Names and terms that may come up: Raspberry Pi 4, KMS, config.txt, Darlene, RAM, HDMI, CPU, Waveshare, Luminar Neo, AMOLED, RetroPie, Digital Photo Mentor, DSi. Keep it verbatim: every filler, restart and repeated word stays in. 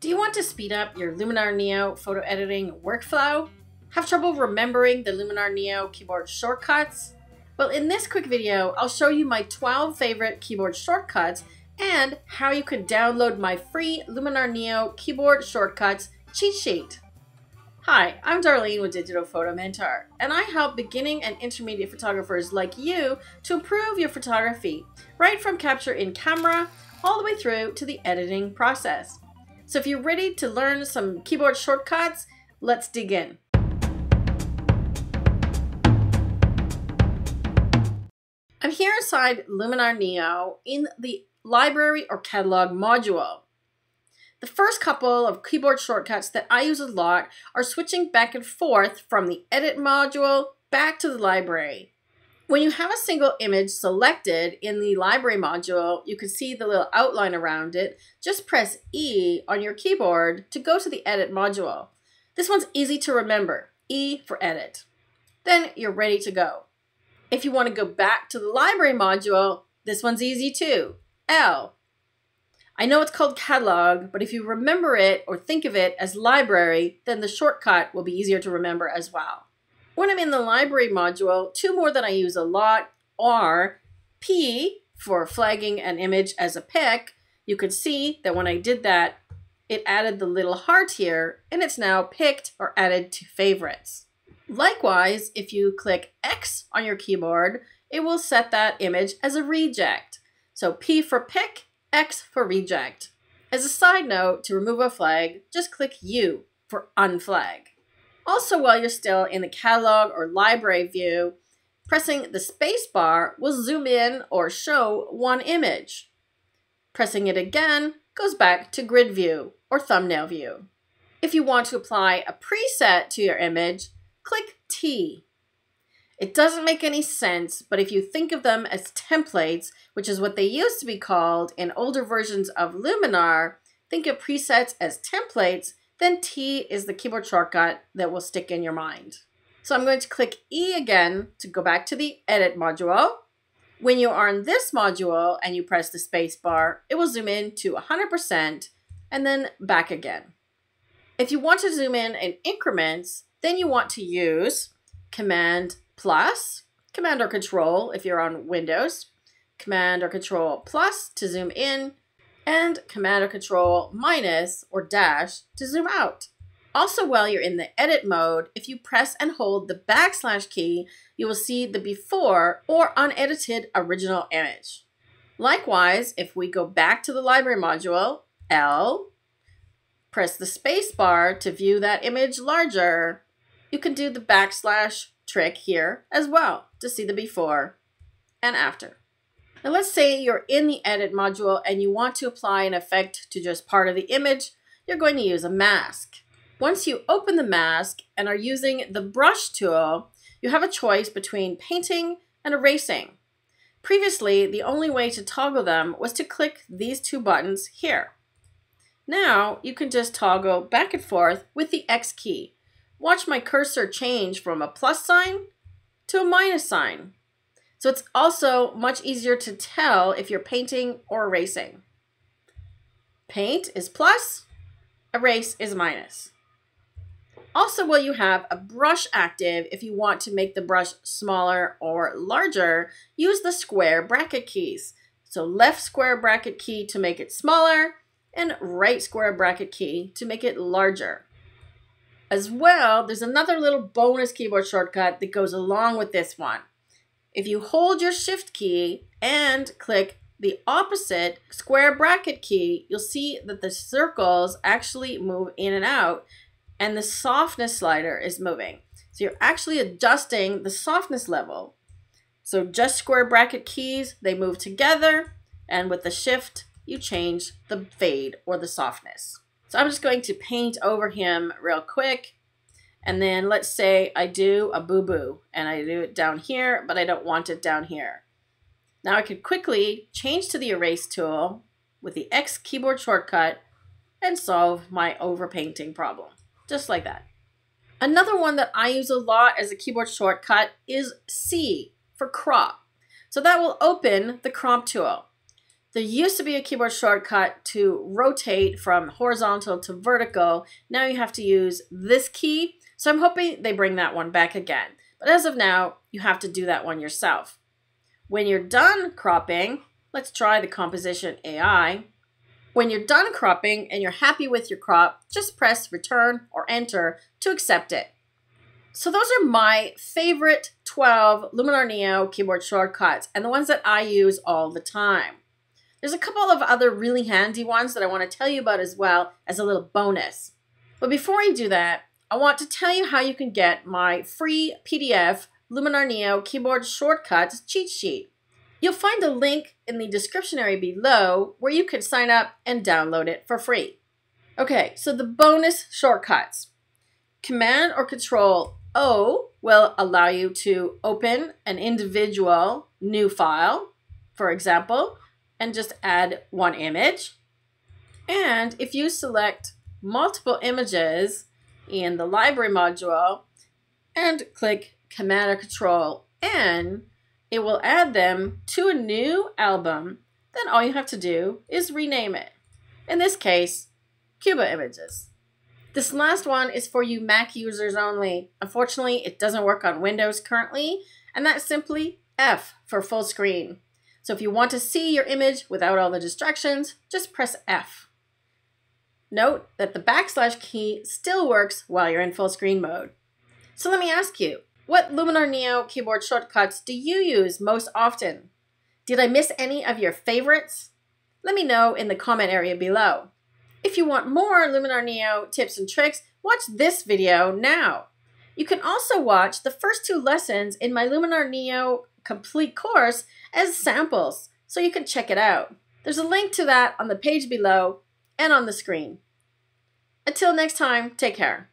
Do you want to speed up your Luminar Neo photo editing workflow? Have trouble remembering the Luminar Neo keyboard shortcuts? Well, in this quick video, I'll show you my twelve favorite keyboard shortcuts and how you can download my free Luminar Neo keyboard shortcuts cheat sheet. Hi, I'm Darlene with Digital Photo Mentor, and I help beginning and intermediate photographers like you to improve your photography, right from capture in camera all the way through to the editing process. So if you're ready to learn some keyboard shortcuts, let's dig in. I'm here inside Luminar Neo in the library or catalog module. The first couple of keyboard shortcuts that I use a lot are switching back and forth from the edit module back to the library. When you have a single image selected in the library module, you can see the little outline around it. Just press E on your keyboard to go to the edit module. This one's easy to remember, E for edit. Then you're ready to go. If you want to go back to the library module, this one's easy too, L. I know it's called catalog, but if you remember it or think of it as library, then the shortcut will be easier to remember as well. When I'm in the library module, two more that I use a lot are P for flagging an image as a pic. You could see that when I did that, it added the little heart here, and it's now picked or added to favorites. Likewise, if you click X on your keyboard, it will set that image as a reject. So P for pick, X for reject. As a side note, to remove a flag, just click U for unflag. Also, while you're still in the catalog or library view, pressing the space bar will zoom in or show one image. Pressing it again goes back to grid view or thumbnail view. If you want to apply a preset to your image, click T. It doesn't make any sense, but if you think of them as templates, which is what they used to be called in older versions of Luminar, think of presets as templates, then T is the keyboard shortcut that will stick in your mind. So I'm going to click E again to go back to the edit module. When you are in this module and you press the space bar, it will zoom in to one hundred percent and then back again. If you want to zoom in in increments, then you want to use Command plus, Command or Control if you're on Windows, Command or Control plus to zoom in, and Command or Control minus or dash to zoom out. Also, while you're in the edit mode, if you press and hold the backslash key, you will see the before or unedited original image. Likewise, if we go back to the library module, L, press the space bar to view that image larger, you can do the backslash trick here as well to see the before and after. Now let's say you're in the edit module and you want to apply an effect to just part of the image, you're going to use a mask. Once you open the mask and are using the brush tool, you have a choice between painting and erasing. Previously, the only way to toggle them was to click these two buttons here. Now you can just toggle back and forth with the X key. Watch my cursor change from a plus sign to a minus sign. So it's also much easier to tell if you're painting or erasing. Paint is plus, erase is minus. Also, while you have a brush active, if you want to make the brush smaller or larger, use the square bracket keys. So left square bracket key to make it smaller and right square bracket key to make it larger. As well, there's another little bonus keyboard shortcut that goes along with this one. If you hold your shift key and click the opposite square bracket key, you'll see that the circles actually move in and out and the softness slider is moving. So you're actually adjusting the softness level. So just square bracket keys, they move together, and with the shift, you change the fade or the softness. So I'm just going to paint over him real quick. And then let's say I do a boo-boo and I do it down here, but I don't want it down here. Now I could quickly change to the erase tool with the X keyboard shortcut and solve my overpainting problem, just like that. Another one that I use a lot as a keyboard shortcut is C for crop. So that will open the crop tool. There used to be a keyboard shortcut to rotate from horizontal to vertical. Now you have to use this key. So I'm hoping they bring that one back again. But as of now, you have to do that one yourself. When you're done cropping, let's try the composition A I. When you're done cropping and you're happy with your crop, just press return or enter to accept it. So those are my favorite twelve Luminar Neo keyboard shortcuts and the ones that I use all the time. There's a couple of other really handy ones that I want to tell you about as well as a little bonus. But before I do that, I want to tell you how you can get my free P D F Luminar Neo Keyboard Shortcuts cheat sheet. You'll find a link in the description area below where you can sign up and download it for free. Okay, so the bonus shortcuts. Command or Control O will allow you to open an individual new file, for example, and just add one image. And if you select multiple images in the library module and click Command or Control N, it will add them to a new album. Then all you have to do is rename it. In this case, Cuba Images. This last one is for you Mac users only. Unfortunately, it doesn't work on Windows currently, and that's simply F for full screen. So if you want to see your image without all the distractions, just press F. Note that the backslash key still works while you're in full screen mode. So let me ask you, what Luminar Neo keyboard shortcuts do you use most often? Did I miss any of your favorites? Let me know in the comment area below. If you want more Luminar Neo tips and tricks, watch this video now. You can also watch the first two lessons in my Luminar Neo complete course as samples, so you can check it out. There's a link to that on the page below and on the screen. Until next time, take care.